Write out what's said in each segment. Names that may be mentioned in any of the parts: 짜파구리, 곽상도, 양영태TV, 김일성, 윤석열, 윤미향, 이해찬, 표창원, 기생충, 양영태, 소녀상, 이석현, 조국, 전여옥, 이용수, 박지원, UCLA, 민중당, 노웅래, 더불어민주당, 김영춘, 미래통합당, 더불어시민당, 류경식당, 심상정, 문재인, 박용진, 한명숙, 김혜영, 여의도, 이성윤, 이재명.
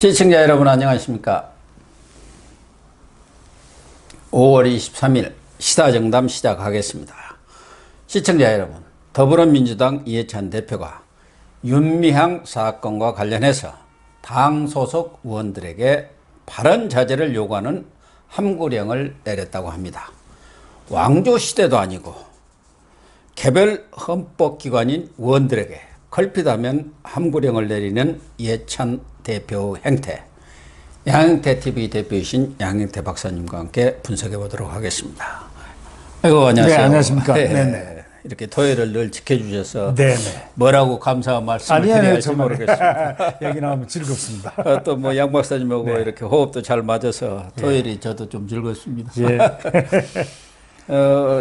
시청자 여러분 안녕하십니까. 5월 23일 시사정담 시작하겠습니다. 시청자 여러분, 더불어민주당 이해찬 대표가 윤미향 사건과 관련해서 당 소속 의원들에게 발언 자제를 요구하는 함구령을 내렸다고 합니다. 왕조시대도 아니고 개별 헌법기관인 의원들에게 걸핏하면 함구령을 내리는 이해찬 대표의 행태, 양영태TV 대표이신 양영태 박사님과 함께 분석해 보도록 하겠습니다. 아이고, 안녕하세요. 네, 안녕하십니까. 네, 네네. 이렇게 토요일을 늘 지켜주셔서 네네. 뭐라고 감사한 말씀을 드려야 할지 모르겠습니다. 얘기 나오면 즐겁습니다. 또 뭐 양 박사님하고 네. 이렇게 호흡도 잘 맞아서 토요일이 네. 저도 좀 즐겁습니다. 예.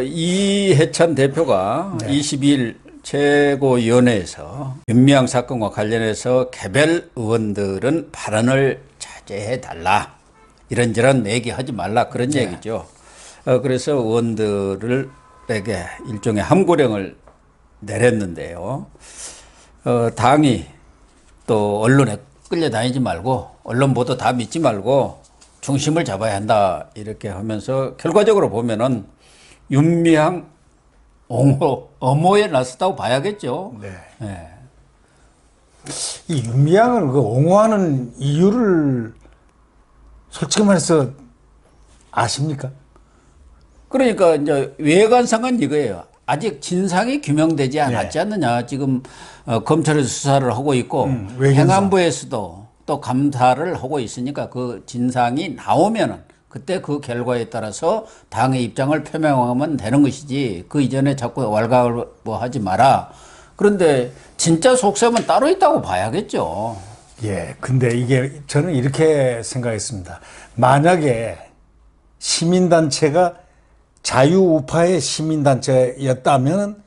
이해찬 대표가 네. 22일 최고위원회에서 윤미향 사건과 관련해서 개별 의원들은 발언을 자제해달라, 이런저런 얘기하지 말라, 그런 네. 얘기죠. 그래서 의원들에게 일종의 함구령을 내렸는데요. 당이 또 언론에 끌려다니지 말고 언론 보도 다 믿지 말고 중심을 잡아야 한다, 이렇게 하면서 결과적으로 보면은 윤미향 옹호에 나섰다고 봐야겠죠. 네. 네. 이 윤미향을 그 옹호하는 이유를 솔직히 말해서 아십니까? 그러니까 이제 외관상은 이거예요. 아직 진상이 규명되지 않았지 네. 않느냐. 지금 검찰에서 수사를 하고 있고 행안부에서도 또 감사를 하고 있으니까 그 진상이 나오면은 그때 그 결과에 따라서 당의 입장을 표명하면 되는 것이지, 그 이전에 자꾸 왈가왈부하지 마라. 그런데 진짜 속셈은 따로 있다고 봐야겠죠. 예, 근데 이게 저는 이렇게 생각했습니다. 만약에 시민단체가 자유우파의 시민단체였다면,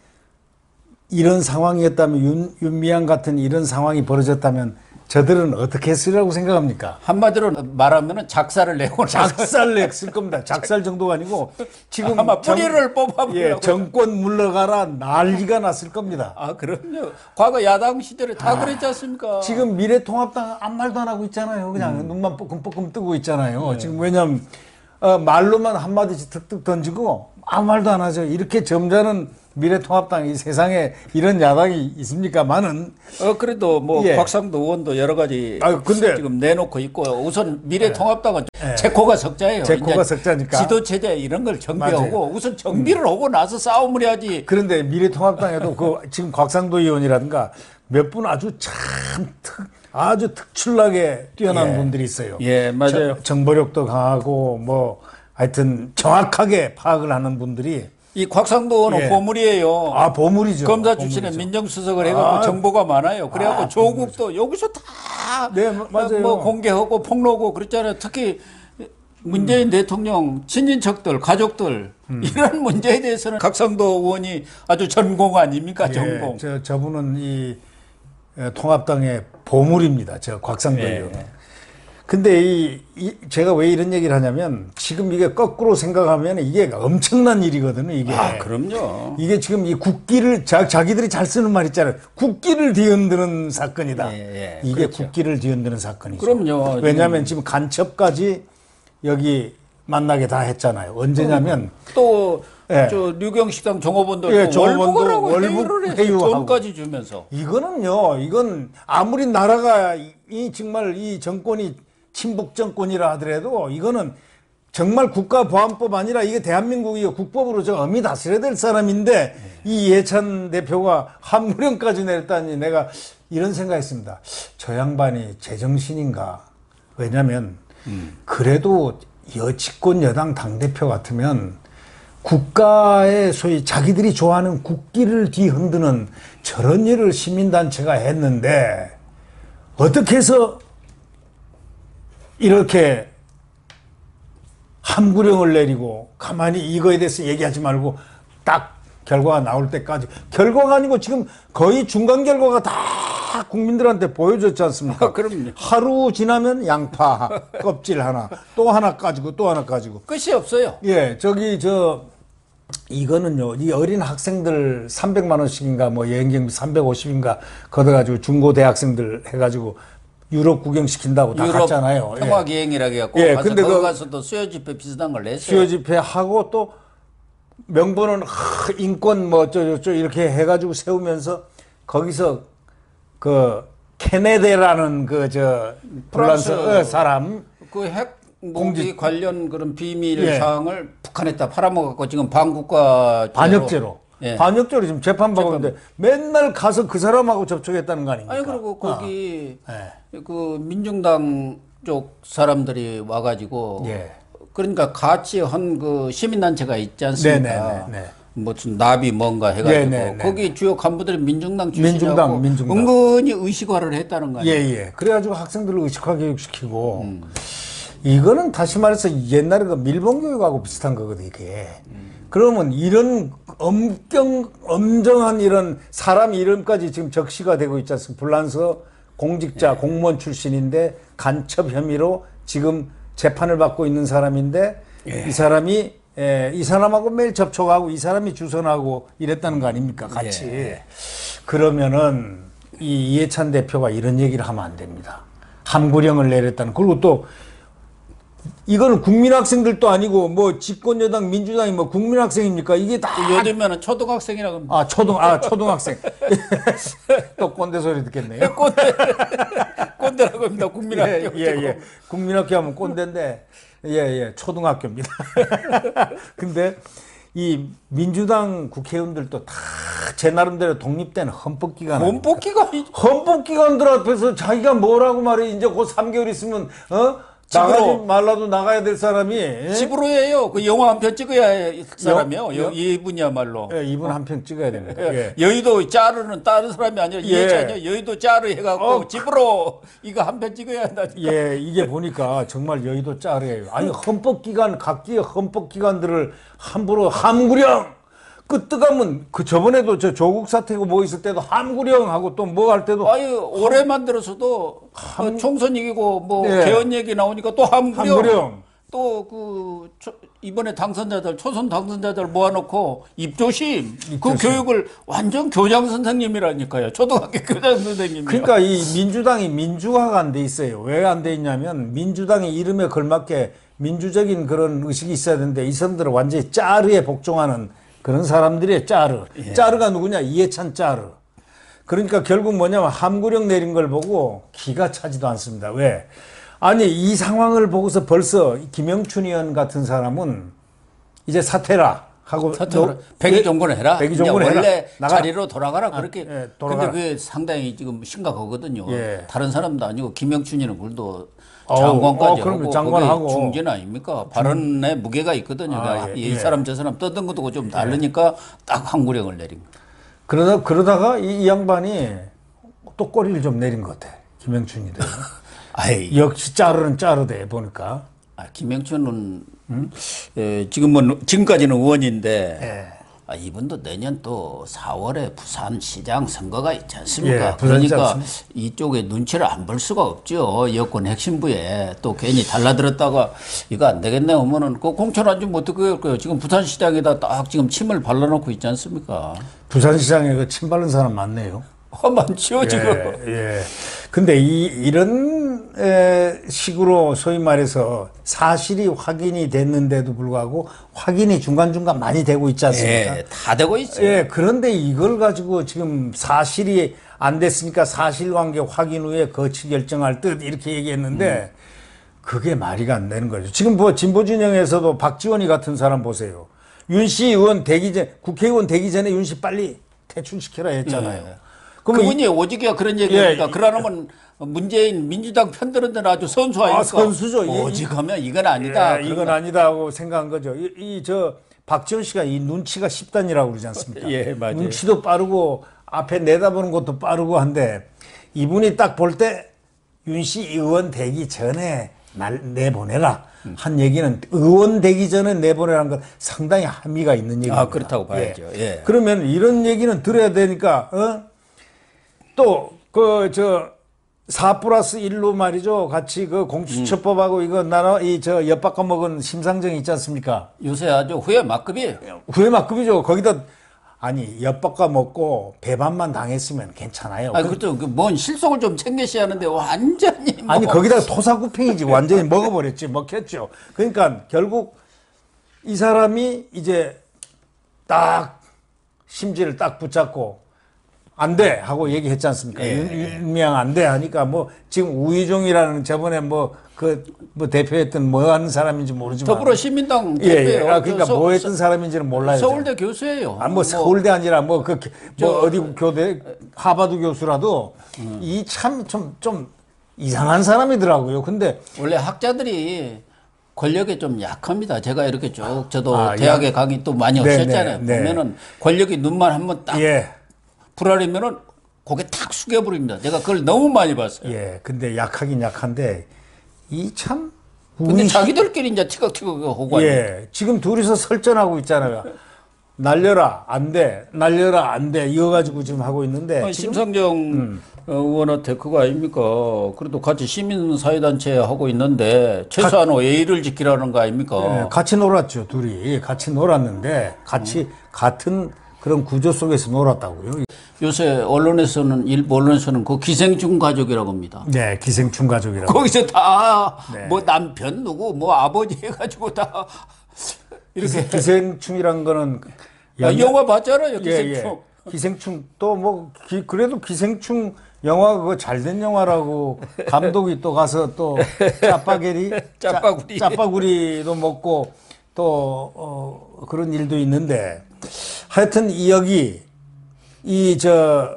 이런 상황이었다면, 윤미향 같은 이런 상황이 벌어졌다면 저들은 어떻게 했으라고 생각합니까? 한마디로 말하면 작살을 내고 작살 냈을 겁니다. 작살 정도가 아니고 지금 아마 뿌리를 뽑아보려고 예, 정권 물러가라 난리가 났을 겁니다. 아, 그럼요. 과거 야당 시절에 다 그랬지 않습니까? 지금 미래통합당 아무 말도 안 하고 있잖아요. 그냥 눈만 뻐끔뻐끔 뜨고 있잖아요. 네. 지금 왜냐하면 말로만 한마디씩 툭툭 던지고 아무 말도 안 하죠. 이렇게 점잖은 미래통합당이 세상에 이런 야당이 있습니까만은 그래도 뭐 예. 곽상도 의원도 여러 가지 근데 지금 내놓고 있고, 우선 미래통합당은 예. 제코가 석자예요. 제코가 석자니까 지도체제 이런 걸 정비하고 맞아요. 우선 정비를 하고 나서 싸움을 해야지. 그런데 미래통합당에도 그 지금 곽상도 의원이라든가 몇 분 아주 참 아주 특출나게 뛰어난 예. 분들이 있어요. 예, 맞아요. 정보력도 강하고 뭐 하여튼 정확하게 파악을 하는 분들이. 이 곽상도 의원은 예. 보물이에요. 아, 보물이죠. 검사 출신의 민정수석을 해갖고 정보가 많아요. 그래갖고 조국도 보물이죠. 여기서 다 네, 맞아요. 뭐 공개하고 폭로하고 그랬잖아요. 특히 문재인 대통령 친인척들, 가족들 이런 문제에 대해서는 곽상도 의원이 아주 전공 아닙니까? 예, 전공. 저분은 이 통합당의 보물입니다. 저 곽상도 예. 의원은. 근데 제가 왜 이런 얘기를 하냐면, 지금 이게 거꾸로 생각하면 이게 엄청난 일이거든요, 이게. 아, 그럼요. 이게 지금 이 국기를, 자기들이 잘 쓰는 말 있잖아요. 국기를 뒤흔드는 사건이다. 예, 예, 이게 그렇죠. 국기를 뒤흔드는 사건이죠. 그럼요. 왜냐하면 지금 간첩까지 여기 만나게 다 했잖아요. 언제냐면. 또, 예. 저 류경식당 종업원도 예, 월북을 해서 돈까지 주면서. 이거는요, 이건 아무리 나라가 이 정말 이 정권이 친북 정권이라 하더라도 이거는 정말 국가보안법 아니라 이게 대한민국이 국법으로 저 엄히 다스려야 될 사람인데 네. 이 이해찬 대표가 함구령까지 내렸다니, 내가 이런 생각했습니다. 저 양반이 제정신인가. 왜냐면 그래도 여치권 여당 당대표 같으면 국가의 소위 자기들이 좋아하는 국기를 뒤흔드는 저런 일을 시민단체가 했는데 어떻게 해서 이렇게 함구령을 내리고 가만히 이거에 대해서 얘기하지 말고 딱 결과가 나올 때까지, 결과가 아니고 지금 거의 중간 결과가 다 국민들한테 보여줬지 않습니까? 아, 그럼요. 하루 지나면 양파 껍질 하나, 또 하나 가지고 또 하나 가지고 끝이 없어요. 예, 이거는요, 이 어린 학생들 300만 원씩인가 뭐 여행경비 350인가 걷어가지고 중고대학생들 해가지고 유럽 구경시킨다고 다 유럽 갔잖아요. 평화기행이라고 해갖고 예. 근데 거기 가서 또 수요집회 비슷한 걸 냈어요. 수요집회 하고 또 명분은 인권 뭐 어쩌저쩌 이렇게 해가지고 세우면서 거기서 그 케네데라는 그 저 프랑스 사람 그 핵 공지 관련 그런 비밀 예. 사항을 북한에다 팔아먹었고 지금 반국가 반역죄로 예. 반역죄로 지금 재판받고 있는데 맨날 가서 그 사람하고 접촉했다는 거 아닙니까? 아니 그리고 거기 예. 그 민중당 쪽 사람들이 와가지고 예. 그러니까 같이 한 그 시민단체가 있지 않습니까? 네네네. 무슨 나비 뭔가 해가지고 네네네. 거기 주요 간부들이 민중당 출신이라고 은근히 의식화를 했다는 거 아니에요? 예예. 그래가지고 학생들을 의식화 교육시키고 이거는 다시 말해서 옛날에 그 밀봉 교육하고 비슷한 거거든 이게. 그러면 이런 엄정한 이런 사람 이름까지 지금 적시가 되고 있지 않습니까? 불란서 공직자 예. 공무원 출신인데 간첩 혐의로 지금 재판을 받고 있는 사람인데 예. 이 사람이 예, 이 사람하고 매일 접촉하고 이 사람이 주선하고 이랬다는 거 아닙니까? 같이. 예. 그러면은 이 이해찬 대표가 이런 얘기를 하면 안 됩니다. 함구령을 내렸다는. 그리고 또 이거는 국민학생들도 아니고 뭐 집권여당 민주당이 뭐 국민학생입니까? 이게 다 요즘에는 초등학생이라고 합니다. 아, 초등학생. 또 꼰대 소리 듣겠네요. 꼰대라고 합니다. 국민학교. 예. 국민학교 하면 꼰대인데 예, 초등학교입니다. 근데 이 민주당 국회의원들도 다 제 나름대로 독립된 헌법기관들 앞에서 자기가 뭐라고 말해. 이제 곧 3개월 있으면 나가지 말라도 나가야 될 사람이 예? 집으로 해요. 그 영화 한 편 찍어야 할 사람이요. 이분이야말로. 예, 이분 한 편 찍어야 됩니다. 예. 여의도 짜르는 다른 사람이 아니라 이해찬이요. 예. 여의도 짜르 해갖고 집으로 이거 한 편 찍어야 한다니까. 예, 이게 보니까 정말 여의도 짜르예요. 아니 헌법기관 각기의 헌법기관들을 함부로 함구령 그 뜨거운 그 저번에도 저 조국 사태고 뭐 있을 때도 함구령 하고 또 뭐 할 때도 아유 올해만 들어서도 총선 얘기고 뭐 네. 개헌 얘기 나오니까 또 함구령 또 그 이번에 당선자들 초선 당선자들 모아놓고 입조심 그 교육을 완전 교장 선생님이라니까요. 초등학교 교장 선생님. 그러니까 이 민주당이 민주화가 안 돼 있어요. 왜 안 돼 있냐면 민주당의 이름에 걸맞게 민주적인 그런 의식이 있어야 되는데 이 사람들은 완전히 짜르에 복종하는. 그런 사람들의 짜르. 예. 짜르가 누구냐? 이해찬 짜르. 그러니까 결국 뭐냐면 함구령 내린 걸 보고 기가 차지도 않습니다. 왜? 아니 이 상황을 보고서 벌써 김영춘 의원 같은 사람은 이제 사퇴라 하고 백의종군을 해라. 원래 자리로 돌아가라. 그렇게. 예, 돌아가라. 근데 그게 상당히 지금 심각하거든요. 예. 다른 사람도 아니고 김영춘 의원은 그래도 장관까지 하고 장관하고 중진 아닙니까? 발언에 무게가 있거든요. 그러니까 이 사람 저 사람 떠든 것도 좀 다르니까 딱 함구령을 내립니다. 그러다가 이 양반이 또 꼬리를 좀 내린 것 같아. 김영춘이 돼. 역시 짜르는 짜르대 보니까. 아, 김영춘은 지금 뭐 지금까지는 의원인데. 예. 아, 이분도 내년 또 4월에 부산시장 선거가 있지 않습니까? 예, 그러니까 이쪽에 눈치를 안 볼 수가 없죠. 여권 핵심부에 또 괜히 달라들었다가 이거 안 되겠네 하면은 그 공천 안 주면 어떻게 할 거예요? 지금 부산시장에다 딱 지금 침을 발라놓고 있지 않습니까? 부산시장에 그 침 바른 사람 많네요. 많죠 지금. 예. 근데 이런 식으로 소위 말해서 사실이 확인이 됐는데도 불구하고 확인이 중간중간 많이 되고 있지 않습니까? 예, 다 되고 있어요. 예, 그런데 이걸 가지고 지금 사실이 안 됐으니까 사실관계 확인 후에 거치 결정할 듯 이렇게 얘기했는데 그게 말이 안 되는 거죠. 지금 뭐 진보진영에서도 박지원이 같은 사람 보세요. 윤씨 의원 대기 전 국회의원 되기 전에 윤씨 빨리 퇴출시켜라 했잖아요. 예. 그분이 오지기가 그런 얘기니까 예, 그러면 문재인 민주당 편드는 데는 아주 선수하니까 선수죠. 오지가면 이건 아니다. 예, 이건 아니다 하고 생각한 거죠. 저 박지원 씨가 이 눈치가 10단이라고 그러지 않습니까? 예, 맞아요. 눈치도 빠르고 앞에 내다보는 것도 빠르고 한데 이분이 딱 볼 때 윤 씨 의원 되기 전에 내보내라 한 얘기는 의원 되기 전에 내보내라는 건 상당히 함의가 있는 얘기입니다. 아, 그렇다고 봐야죠. 예. 예. 그러면 이런 얘기는 들어야 되니까 또 그 저 4+1로 말이죠. 같이 그 공수처법하고 이거 나눠 이 저 엿바꿔 먹은 심상정 있지 않습니까? 요새 아주 후회 막급이에요. 후회 막급이죠. 거기다 아니 엿박과 먹고 배반만 당했으면 괜찮아요. 아 그렇죠. 그 뭔 실속을 좀 챙겨셔야 하는데 완전히 뭐. 아니 거기다가 토사구팽이지 완전히 먹어버렸지. 먹혔죠. 그러니까 결국 이 사람이 이제 딱 심지를 딱 붙잡고 안 돼 하고 얘기했지 않습니까? 윤미향 안 돼 하니까 뭐 지금 우희종이라는 저번에 뭐 그 대표했던 뭐 하는 사람인지 모르지만 더불어시민당 대표예요. 아, 그러니까 뭐 했던 사람인지는 몰라요. 서울대 교수예요. 아, 뭐 서울대 아니라 뭐 그 뭐 어디 교대 하버드 교수라도 이 참 좀 이상한 사람이더라고요. 근데 원래 학자들이 권력에 좀 약합니다. 제가 이렇게 쭉 저도 대학에 강의 또 많이 없었잖아요. 보면은 권력이 눈만 한번 딱 불알이면은 고개 탁 숙여버립니다. 내가 그걸 너무 많이 봤어요. 예, 근데 약하긴 약한데 이 참. 근데 자기들끼리 이제 티격태격 하고. 예, 지금 둘이서 설전하고 있잖아요. 날려라 안 돼, 날려라 안 돼 이거 가지고 지금 하고 있는데. 아니, 지금? 심상정 의원한테 그거 아닙니까? 그래도 같이 시민사회단체 하고 있는데 최소한 예의를 지키라는 거 아닙니까? 예, 같이 놀았죠 둘이. 같이 놀았는데 같이 같은. 그런 구조 속에서 놀았다고요. 요새 언론에서는 일부 언론에서는 그 기생충 가족이라고 합니다. 네, 기생충 가족이라고. 거기서 다 뭐 남편 누구 뭐 아버지 해가지고 다 이렇게 기생충이란 거는 영화 봤잖아요. 기생충. 예. 기생충 또 뭐 그래도 기생충 영화 그거 잘된 영화라고 감독이 또 가서 또 짜파구리 짜파구리도 먹고 또 그런 일도 있는데. 하여튼 여기 이 저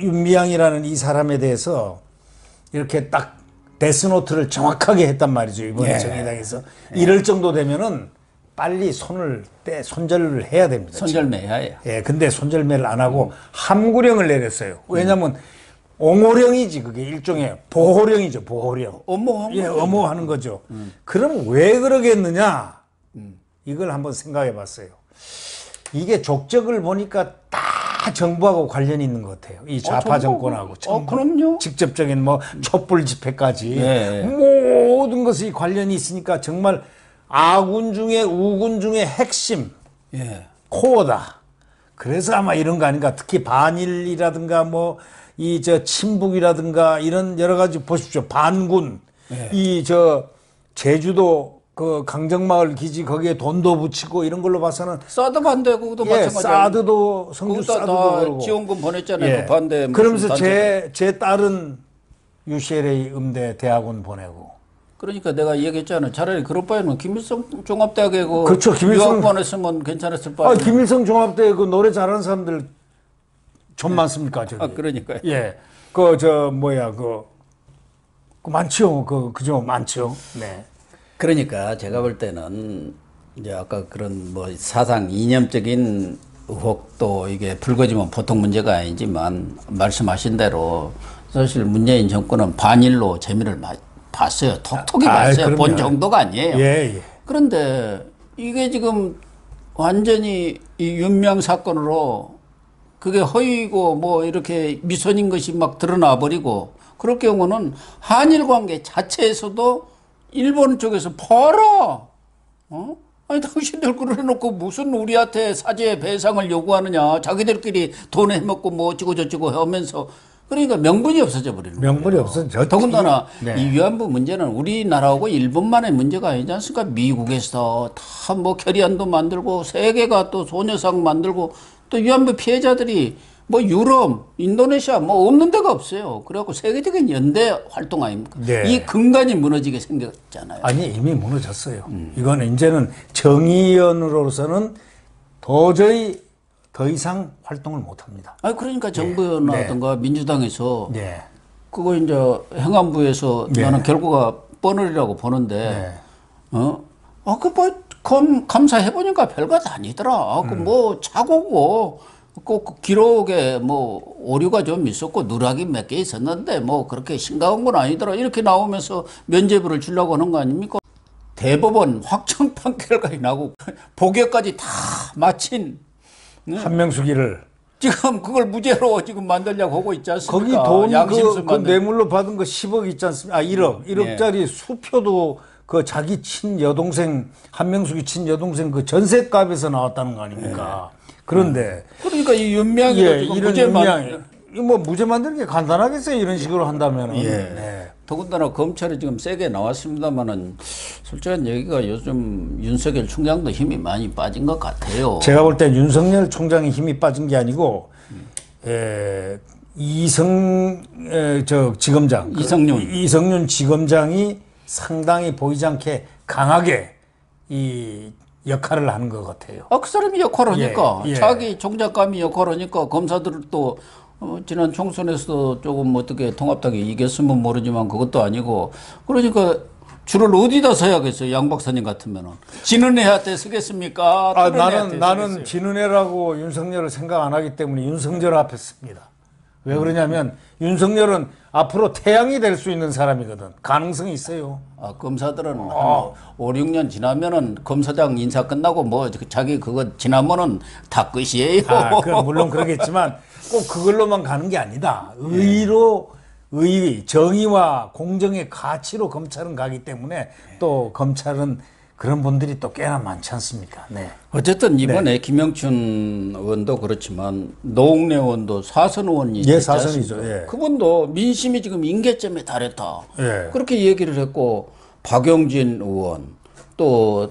윤미향이라는 이 사람에 대해서 이렇게 딱 데스노트를 정확하게 했단 말이죠. 이번에 정의당에서. 이럴 정도 되면은 빨리 손을 손절을 해야 됩니다. 손절매야 해요. 예, 근데 손절매를 안 하고 함구령을 내렸어요. 왜냐면 옹호령이지 그게 일종의 보호령이죠. 보호령. 엄호하는 거죠. 그럼 왜 그러겠느냐? 이걸 한번 생각해 봤어요. 이게 족적을 보니까 다 정부하고 관련이 있는 것 같아요. 이 좌파 정권하고. 그럼요. 직접적인 뭐 촛불 집회까지 모든 것이 관련이 있으니까 정말 아군 중에 우군 중에 핵심 코어다. 그래서 아마 이런 거 아닌가. 특히 반일이라든가 뭐 이 저 친북이라든가 이런 여러 가지 보십시오. 반군 이 저 제주도. 그 강정마을 기지 거기에 돈도 붙이고 이런 걸로 봐서는 사드 반대국도 마찬가지예요. 사드도 성주 사드도 그러고 지원금 보냈잖아요. 그 반대. 그러면서 제 딸은 UCLA 음대 대학원 보내고. 그러니까 내가 얘기했잖아요. 차라리 그럴 바에는 김일성 종합대학에 그 그렇죠. 유학 보냈으면 괜찮았을 바에. 아, 김일성 종합대에 그 노래 잘하는 사람들 좀 많습니까 저기. 아 그러니까요. 예, 그 저 뭐야 그 많죠. 그죠 많죠. 네. 그러니까 제가 볼 때는 이제 아까 그런 뭐 사상 이념적인 의혹도 이게 불거지면 보통 문제가 아니지만 말씀하신 대로 사실 문재인 정권은 반일로 재미를 봤어요. 톡톡히 봤어요. 그럼요. 본 정도가 아니에요. 예. 그런데 이게 지금 완전히 이 윤명 사건으로 그게 허위고 뭐 이렇게 미선인 것이 막 드러나 버리고 그럴 경우는 한일 관계 자체에서도 일본 쪽에서 봐라. 어? 아니 당신들 그래놓고 무슨 우리한테 사죄 배상을 요구하느냐. 자기들끼리 돈 해먹고 뭐 어쩌고 저쩌고 하면서 그러니까 명분이 없어져 버리는 명분이 없어져. 더군다나 이 위안부 문제는 우리나라하고 일본만의 문제가 아니지 않습니까? 미국에서 다 뭐 결의안도 만들고 세계가 또 소녀상 만들고 또 위안부 피해자들이 뭐 유럽, 인도네시아 뭐 없는 데가 없어요. 그래갖고 세계적인 연대 활동 아닙니까? 이 근간이 무너지게 생겼잖아요. 아니 이미 무너졌어요. 이거는 이제는 정의연으로서는 도저히 더 이상 활동을 못합니다. 아 그러니까 정부라든가 민주당에서 그거 이제 행안부에서 나는 결과가 뻔하리라고 보는데 감사해 보니까 별거 아니더라. 뭐 착오고. 꼭 기록에 뭐 오류가 좀 있었고 누락이 몇 개 있었는데 뭐 그렇게 심각한 건 아니더라 이렇게 나오면서 면죄부를 주려고 하는 거 아닙니까? 대법원 확정 판결까지 나고 복역까지 다 마친 한명숙이를 지금 그걸 무죄로 지금 만들려고 하고 있지 않습니까? 거기 돈 그 뇌물로 받은 거 10억 있지 않습니까? 아 1억짜리 수표도 그 자기 친 여동생 한명숙이 친 여동생 그 전셋값에서 나왔다는 거 아닙니까? 그런데 그러니까 이 윤미향이가 지금 무죄 만드는 뭐 무죄 만드는 게 간단하겠어요 이런 식으로 한다면은. 예. 네. 더군다나 검찰이 지금 세게 나왔습니다만은 솔직한 얘기가 요즘 윤석열 총장도 힘이 많이 빠진 것 같아요. 제가 볼 때 윤석열 총장이 힘이 빠진 게 아니고 이성윤 지검장이 상당히 보이지 않게 강하게 이 역할을 하는 것 같아요. 아, 그 사람이 역할을 하니까 자기 총장감이 역할을 하니까 검사들도 지난 총선에서 조금 어떻게 통합당이 이겼으면 모르지만 그것도 아니고 그러니까 줄을 어디다 서야겠어요 양 박사님 같으면은 진은혜한테 서겠습니까? 아, 나는 진은혜라고 윤석열을 생각 안 하기 때문에 윤석열 앞에 씁니다. 왜 그러냐면 윤석열은 앞으로 태양이 될 수 있는 사람이거든. 가능성이 있어요. 아, 검사들은 한 5, 6년 지나면은 검사장 인사 끝나고 뭐 자기 그거 지나면은 다 끝이에요. 아, 물론 그러겠지만 꼭 그걸로만 가는 게 아니다. 의로 의, 정의와 공정의 가치로 검찰은 가기 때문에 또 검찰은 그런 분들이 또 꽤나 많지 않습니까? 네. 어쨌든 이번에 김영춘 의원도 그렇지만 노웅래 의원도 사선 의원이 예, 사선이죠. 예. 그분도 민심이 지금 임계점에 달했다. 예. 그렇게 얘기를 했고 박용진 의원 또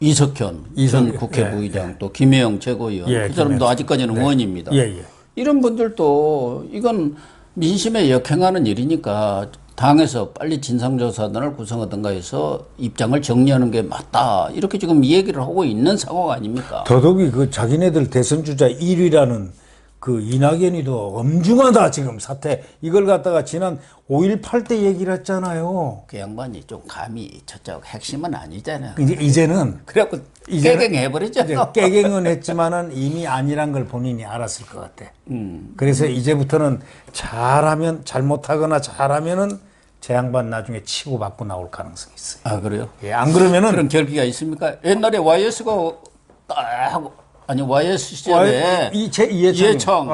이석현 전 국회 부의장 또 김혜영 최고위원 그 사람도 아직까지는 의원입니다. 예. 이런 분들도 이건 민심에 역행하는 일이니까 당에서 빨리 진상조사단을 구성하든가 해서 입장을 정리하는 게 맞다. 이렇게 지금 얘기를 하고 있는 상황 아닙니까? 더더욱이 그 자기네들 대선주자 1위라는 그 이낙연이도 엄중하다 지금 사태. 이걸 갖다가 지난 5.18 때 얘기를 했잖아요. 그 양반이 좀 감히 저쪽 핵심은 아니잖아요. 이제는. 그래갖고 깨갱해버리죠. 깨갱은 했지만은 이미 아니란 걸 본인이 알았을 것 같아. 그래서 이제부터는 잘하면 잘못하거나 잘하면은 제 양반 나중에 치고받고 나올 가능성이 있어요. 아, 그래요? 예, 안 그러면은. 그런 결기가 있습니까? 옛날에 YS가 딱 하고. 아니 YS 시절에 이해찬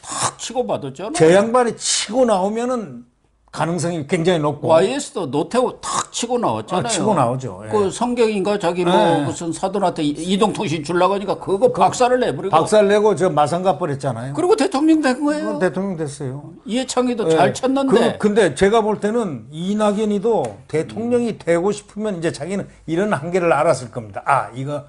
탁 치고 받았잖아요. 제 양반이 치고 나오면은 가능성이 굉장히 높고 YS도 노태우 탁 치고 나왔잖아요. 아, 치고 나오죠. 예. 그 성경인가 자기 뭐 무슨 사돈한테 이동통신 주려고 하니까 그거 박살을 내버리고 저 마산가 버렸잖아요. 그리고 대통령 된 거예요. 대통령 됐어요. 이해찬이도 잘 쳤는데 근데 제가 볼 때는 이낙연이도 대통령이 되고 싶으면 이제 자기는 이런 한계를 알았을 겁니다. 아, 이거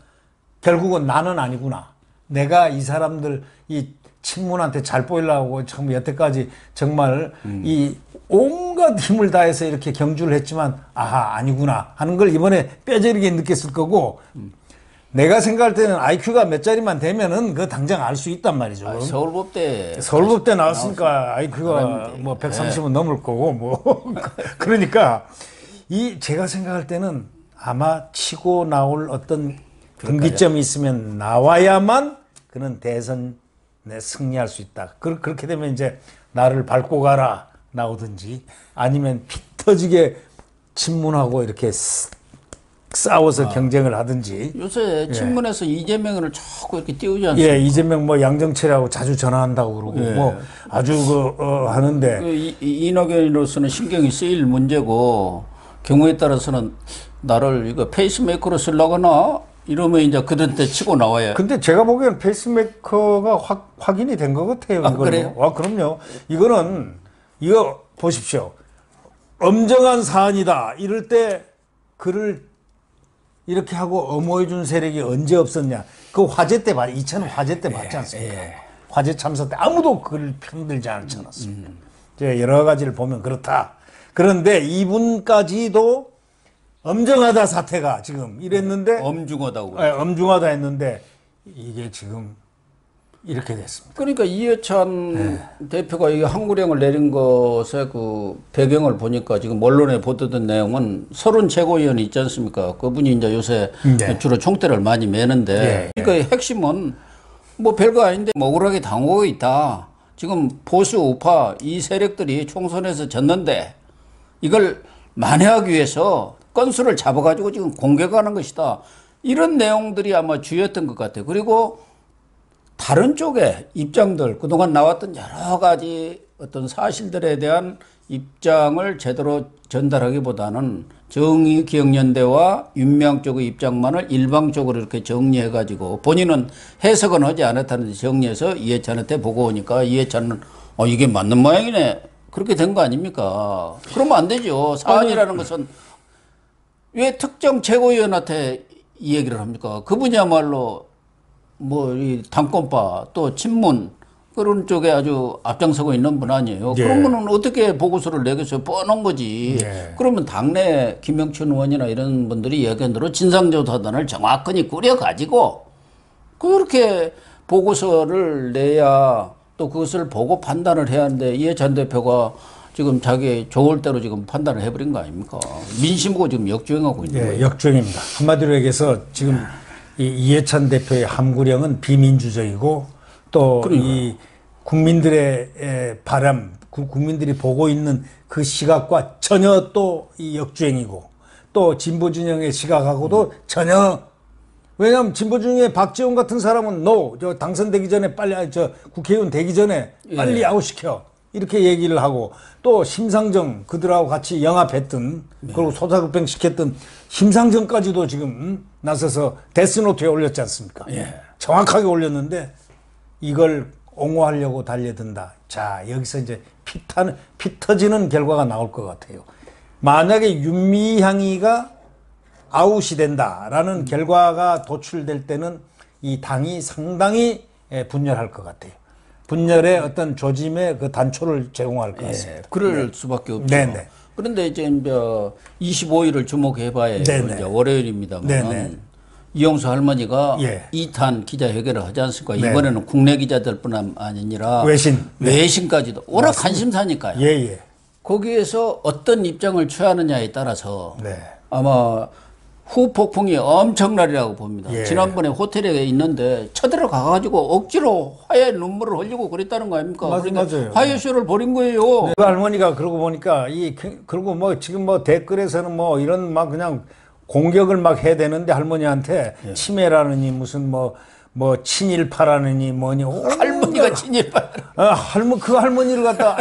결국은 나는 아니구나. 내가 이 사람들, 이 친문한테 잘 보이려고 참 여태까지 정말 이 온갖 힘을 다해서 이렇게 경주를 했지만, 아하, 아니구나 하는 걸 이번에 뼈저리게 느꼈을 거고, 내가 생각할 때는 IQ가 몇 자리만 되면은 그거 당장 알 수 있단 말이죠. 아, 서울법대 나왔으니까 IQ가 뭐 130은 넘을 거고, 뭐. 그러니까, 제가 생각할 때는 아마 치고 나올 어떤 분기점이 있으면 나와야만 그는 대선에 승리할 수 있다. 그렇게 되면 이제 나를 밟고 가라 나오든지 아니면 피 터지게 친문하고 이렇게 싸워서 경쟁을 하든지. 요새 친문에서 이재명을 자꾸 이렇게 띄우지 않습니까? 예, 이재명 뭐 양정철하고 자주 전화한다고 그러고 뭐 아주 하는데. 이낙연으로서는 신경이 쓰일 문제고 경우에 따라서는 나를 이거 페이스메이커로 쓰려거나 이러면 이제 그때 치고 나와요. 근데 제가 보기엔 페이스메이커가 확인이 된 것 같아요. 아, 그래요? 아, 그럼요. 이거 보십시오. 엄정한 사안이다. 이럴 때 그를 이렇게 하고 엄호해준 세력이 언제 없었냐. 그 화재 때, 2000년 화재 때 맞지 않습니까? 화재 참사 때 아무도 그를 편들지 않지 않았습니까? 여러 가지를 보면 그렇다. 그런데 이분까지도 엄정하다 사태가 지금 이랬는데 엄중하다고 엄중하다 했는데 이게 지금 이렇게 됐습니다. 그러니까 이해찬 대표가 이 항구령을 내린 것의 그 배경을 보니까 지금 언론에 보도된 내용은 서른 최고위원이 있지 않습니까? 그분이 이제 요새 주로 총대를 많이 매는데 그러니까 핵심은 뭐 별거 아닌데 억울하게 당하고 있다. 지금 보수 우파 이 세력들이 총선에서 졌는데 이걸 만회하기 위해서 건수를 잡아가지고 지금 공개가 하는 것이다. 이런 내용들이 아마 주였던 것 같아요. 그리고 다른 쪽에 입장들, 그동안 나왔던 여러 가지 어떤 사실들에 대한 입장을 제대로 전달하기보다는 정의 기억연대와 윤미향 쪽의 입장만을 일방적으로 이렇게 정리해가지고 본인은 해석은 하지 않았다는 정리해서 이해찬한테 보고 오니까 이해찬은 이게 맞는 모양이네. 그렇게 된 거 아닙니까? 그러면 안 되죠. 사안이라는 것은 왜 특정 최고위원한테 이 얘기를 합니까? 그분이야말로 이 당권파 또 친문 그런 쪽에 아주 앞장서고 있는 분 아니에요. 예. 그런 거는 어떻게 보고서를 내겠어요? 뻔한 거지. 예. 그러면 당내 김영춘 의원이나 이런 분들이 예견대로 진상조사단을 정확히 꾸려가지고 그렇게 보고서를 내야 또 그것을 보고 판단을 해야 하는데 이해찬 대표가 지금 자기 좋을 대로 지금 판단을 해버린 거 아닙니까? 민심하고 지금 역주행하고 있는 거예요. 역주행입니다. 한마디로 얘기해서 지금 이해찬 대표의 함구령은 비민주적이고 또 이 국민들의 바람, 국민들이 보고 있는 그 시각과 전혀 또 이 역주행이고 또 진보진영의 시각하고도 전혀. 왜냐하면 진보진영의 박지원 같은 사람은 NO, 저 당선되기 전에 빨리, 저 국회의원 되기 전에 빨리 아웃시켜 이렇게 얘기를 하고 또 심상정 그들하고 같이 영합했던 그리고 소사급행 시켰던 심상정까지도 지금 나서서 데스노트에 올렸지 않습니까? 예. 정확하게 올렸는데 이걸 옹호하려고 달려든다. 자, 여기서 이제 피 터지는 결과가 나올 것 같아요. 만약에 윤미향이가 아웃이 된다라는 결과가 도출될 때는 이 당이 상당히 분열할 것 같아요. 분열의 어떤 조짐의 그 단초를 제공할 것 같습니다. 예, 그럴 수밖에 없죠. 네네. 그런데 이제 25일을 주목해봐야 월요일입니다만. 네네. 이용수 할머니가 2탄 기자회견을 하지 않습니까? 이번에는 국내 기자들 뿐 아니라 외신까지도. 워낙 관심사니까요. 예예. 거기에서 어떤 입장을 취하느냐에 따라서 아마 후폭풍이 엄청나리라고 봅니다. 지난번에 호텔에 있는데 쳐들어가가지고 억지로 화해 눈물을 흘리고 그랬다는 거 아닙니까? 맞아요. 화해쇼를 벌인 거예요. 그 할머니가 그러고 보니까 그리고 지금 댓글에서는 이런 그냥 공격을 막 해야 되는데 할머니한테 치매라느니 무슨 친일파라느니 뭐니. 할머니가 친일파. 그 할머니를 갖다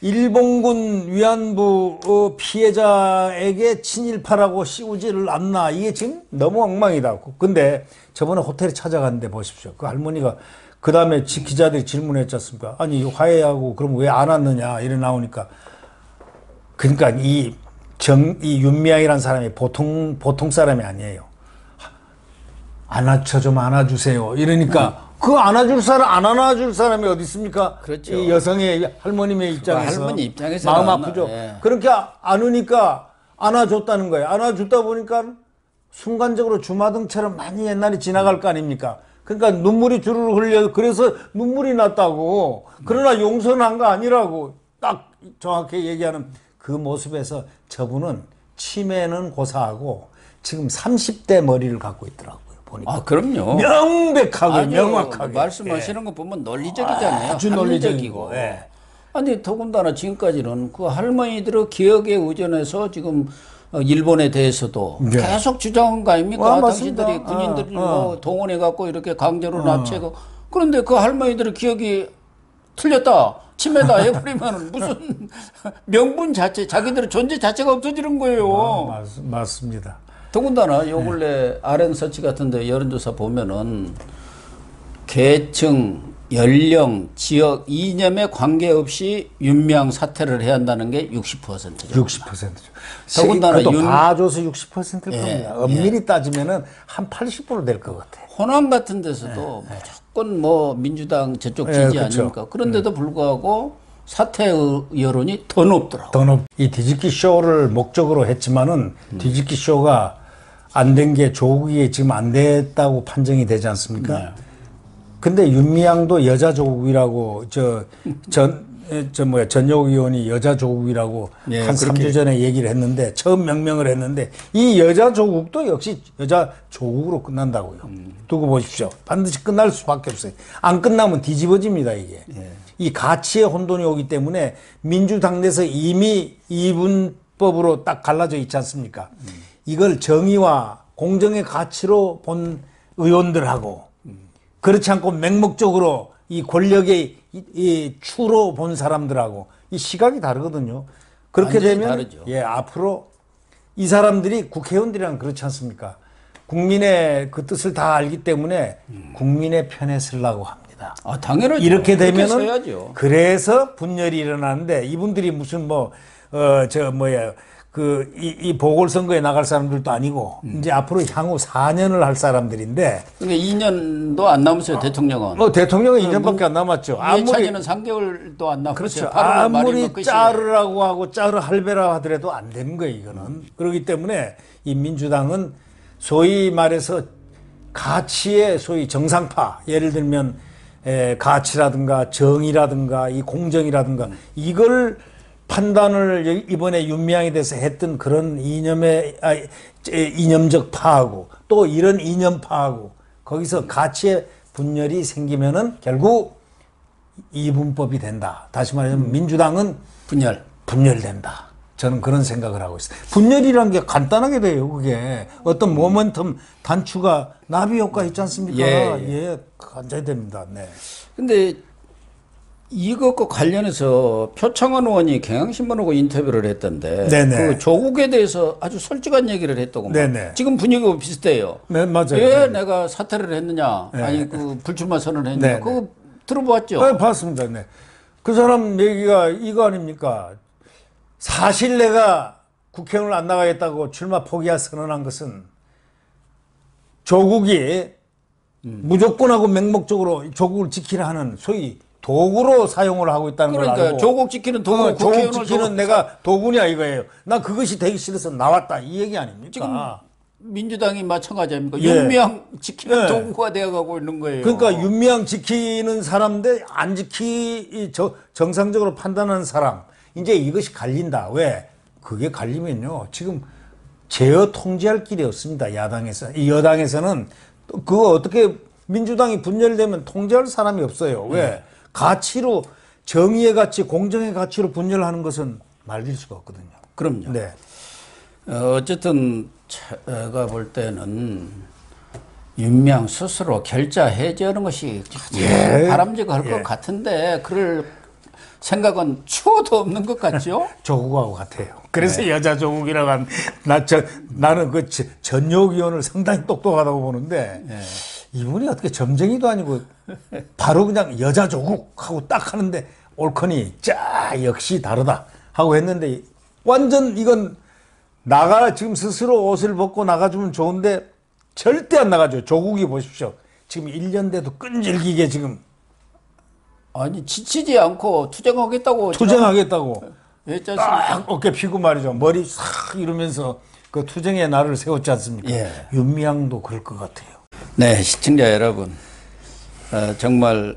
일본군 위안부 피해자에게 친일파라고 씌우지를 않나. 이게 지금 너무 엉망이다. 근데 저번에 호텔에 찾아갔는데 보십시오. 그 할머니가 그 다음에 기자들이 질문했지 않습니까? 아니 화해하고 그럼 왜 안 왔느냐 이래 나오니까. 그러니까 이 윤미향이라는 사람이 보통 사람이 아니에요. 안아쳐 좀 안아주세요. 이러니까 그 안아줄 사람 안 안아줄 사람이 어디 있습니까? 그렇죠. 이 여성의 할머님의 입장에서 할머니 입장에서 마음 아프죠. 그러니까 안으니까 안아줬다는 거예요. 안아줬다 보니까 순간적으로 주마등처럼 많이 옛날에 지나갈 거 아닙니까? 그러니까 눈물이 주르륵 흘려. 그래서 눈물이 났다고. 그러나 용서는 한 거 아니라고 딱 정확히 얘기하는. 그 모습에서 저분은 치매는 고사하고 지금 30대 머리를 갖고 있더라고요. 보니까. 아, 그럼요. 명백하고 명확하게. 말씀하시는 거 보면 논리적이잖아요. 아주 논리적이고. 아니 더군다나 지금까지는 그 할머니들의 기억에 의존해서 지금 일본에 대해서도 계속 주장한 거 아닙니까? 당신들이 군인들이 동원해갖고 이렇게 강제로 납치하고. 그런데 그 할머니들의 기억이 틀렸다. 치매다 해버리면 무슨 명분 자체, 자기들의 존재 자체가 없어지는 거예요. 맞습니다. 더군다나 요 근래 RN서치 같은 데 여론조사 보면은 계층, 연령, 지역, 이념에 관계없이 윤미향 사퇴를 해야 한다는 게 60%죠. 60%죠. 더군다나 봐줘서 60%일 겁니다. 엄밀히 따지면은 한 80% 될 것 같아요. 호남 같은 데서도 무조건 민주당 저쪽 지지 아닙니까? 그런데도 불구하고 사퇴 여론이 더 높더라고요. 이 뒤집기 쇼를 목적으로 했지만은 뒤집기 쇼가 안 된 게 조국이 지금 안 됐다고 판정이 되지 않습니까? 근데 윤미향도 여자 조국이라고 전여욱 의원이 여자 조국이라고 한 3주 전에 얘기를 했는데 처음 명명을 했는데 이 여자 조국도 역시 여자 조국으로 끝난다고요. 두고 보십시오. 반드시 끝날 수밖에 없어요. 안 끝나면 뒤집어집니다. 이게 이 가치의 혼돈이 오기 때문에 민주당 내에서 이미 이분법으로 딱 갈라져 있지 않습니까? 이걸 정의와 공정의 가치로 본 의원들하고 그렇지 않고 맹목적으로 이 권력의 이 추로 본 사람들하고 이 시각이 다르거든요. 그렇게 되면 다르죠. 예, 앞으로 이 사람들이 국회의원들이랑 그렇지 않습니까? 국민의 그 뜻을 다 알기 때문에 국민의 편에 서려고 합니다. 아, 당연하죠. 이렇게 되면은 그래서 분열이 일어나는데 이분들이 무슨 이 보궐선거에 나갈 사람들도 아니고 이제 앞으로 향후 4년을 할 사람들인데. 그러니까 2년도 안 남았어요. 대통령은. 대통령은 2년밖에 안 남았죠. 이해찬이는 3개월도 안 남았어요. 그렇죠. 아무리 짜르라고 하고 짜르 할배라 하더라도 안 되는 거예요, 이거는. 그렇기 때문에 이 민주당은 소위 말해서 가치의 소위 정상파, 예를 들면 가치라든가 정의라든가 이 공정이라든가 이걸 판단을 이번에 윤미향에 대해서 했던 그런 이념적 파하고 또 이런 이념파하고 거기서 가치의 분열이 생기면은 결국 이분법이 된다. 다시 말하자면 민주당은 분열된다. 저는 그런 생각을 하고 있어요. 분열이라는 게 간단하게 돼요. 그게 어떤 모멘텀 단추가 나비 효과 있지 않습니까? 예, 간절히 됩니다. 네. 근데 이것과 관련해서 표창원 의원이 경향신문하고 인터뷰를 했던데 그 조국에 대해서 아주 솔직한 얘기를 했더구만. 네네. 지금 분위기가 비슷해요. 네, 맞아요. 왜 내가 사퇴를 했느냐, 아니 그 불출마 선언을 했느냐, 그거 들어보았죠? 네, 봤습니다. 네. 그 사람 얘기가 이거 아닙니까? 사실 내가 국회의원을 안 나가겠다고 출마 포기할 선언한 것은 조국이 무조건하고 맹목적으로 조국을 지키라 하는 소위 도구로 사용을 하고 있다는 걸 알고. 조국 지키는 도구, 조국 지키는 내가 도구냐 이거예요. 나 그것이 되기 싫어서 나왔다 이 얘기 아닙니까? 지금 민주당이 마찬가지 아닙니까? 예. 윤미향 지키는 도구가 되어가고 있는 거예요. 그러니까 윤미향 지키는 사람들 안 정상적으로 판단하는 사람 이제 이것이 갈린다. 왜? 그게 갈리면요 지금 제어 통제할 길이 없습니다. 야당에서 이 여당에서는 그거 어떻게 민주당이 분열되면 통제할 사람이 없어요. 왜? 가치로 정의의 가치, 공정의 가치로 분열하는 것은 말릴 수가 없거든요. 그럼요. 네. 어쨌든 제가 볼 때는 윤미향 스스로 결자 해제하는 것이 바람직할 것 같은데 그럴 생각은 추호도 없는 것 같죠? 조국하고 같아요. 그래서 여자 조국이라고 하면 나는 그 전역위원을 상당히 똑똑하다고 보는데 이분이 어떻게 점쟁이도 아니고 바로 그냥 여자 조국 하고 딱 하는데 옳거니 역시 다르다 하고 했는데 완전 이건 지금 스스로 옷을 벗고 나가주면 좋은데 절대 안 나가죠. 조국이 보십시오. 지금 1년 돼도 끈질기게 지금 아니 지치지 않고 투쟁하겠다고 딱 어깨 피고 말이죠. 머리 싹 이러면서 그 투쟁의 날을 세웠지 않습니까? 윤미향도 그럴 것 같아요. 네, 시청자 여러분, 정말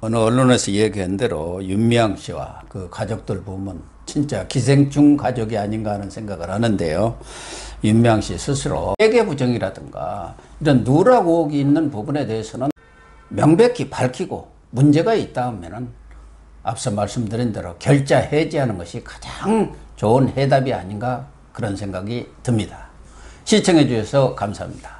어느 언론에서 얘기한 대로 윤미향 씨와 그 가족들 보면 진짜 기생충 가족이 아닌가 하는 생각을 하는데요. 윤미향 씨 스스로 세계부정이라든가 이런 누락 의혹이 있는 부분에 대해서는 명백히 밝히고 문제가 있다 하면은 앞서 말씀드린 대로 결자 해지하는 것이 가장 좋은 해답이 아닌가 그런 생각이 듭니다. 시청해 주셔서 감사합니다.